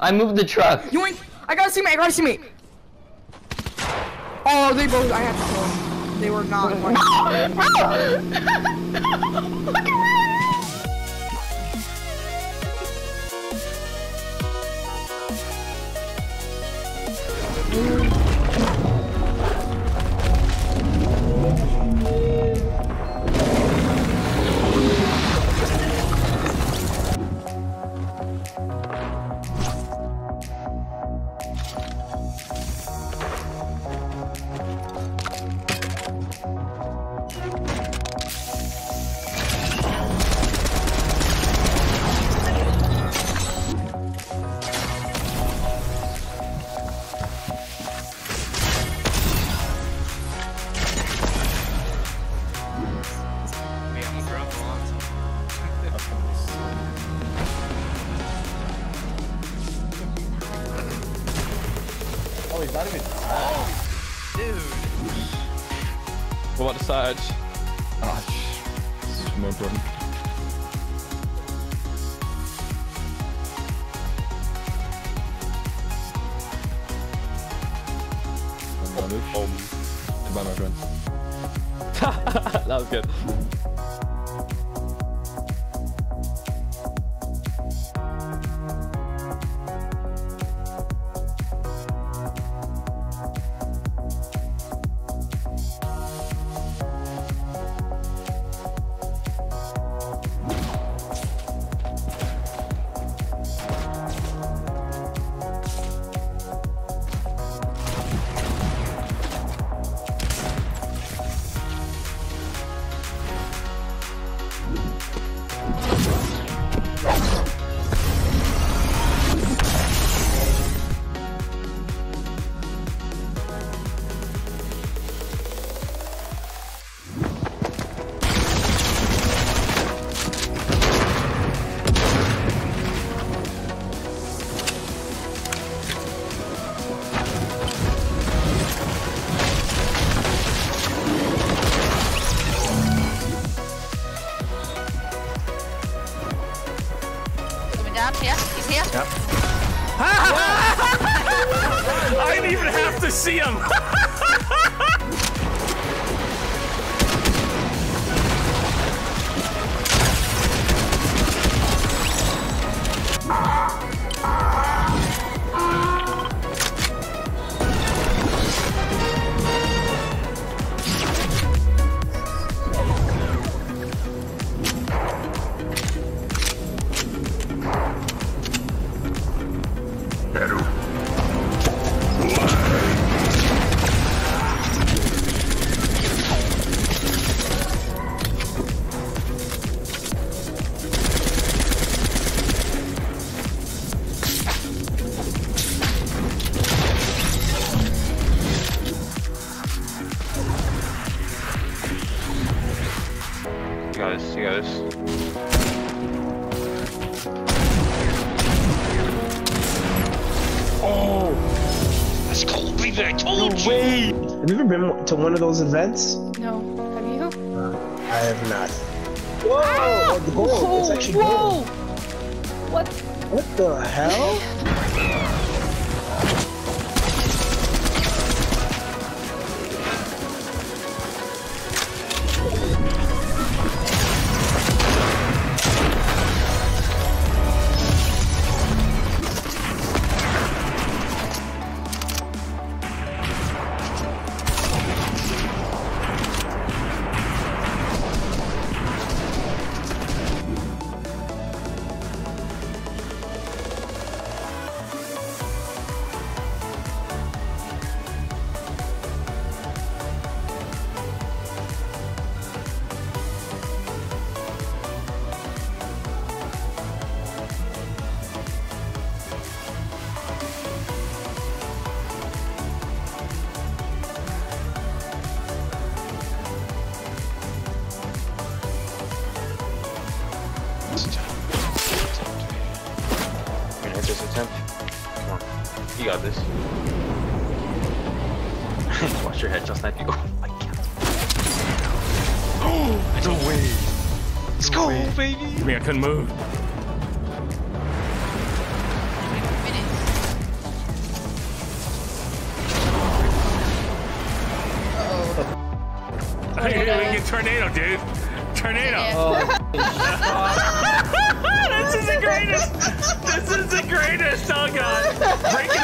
I moved the truck. Yoink! I gotta see me. I gotta see me. Oh, they both. I have to kill them. They were not. Look at me. Oh, he's not even oh, dude. What about the Sarge? Ah, oh, more important. To buy my friends. That was good. Yep. I didn't even have to see him. Oh, that's cold, baby! I told you. Wait, have you ever been to one of those events? No, have you? I have not. Whoa! Ah! The gold. Whoa, it's actually gold. What? What the hell? You got this. Watch your head, just like you. Oh my god. Oh, no way. Let's go, baby. I mean, I couldn't move. tornado, dude. Tornado. Oh, this is the greatest. This is the greatest. Oh, God. Break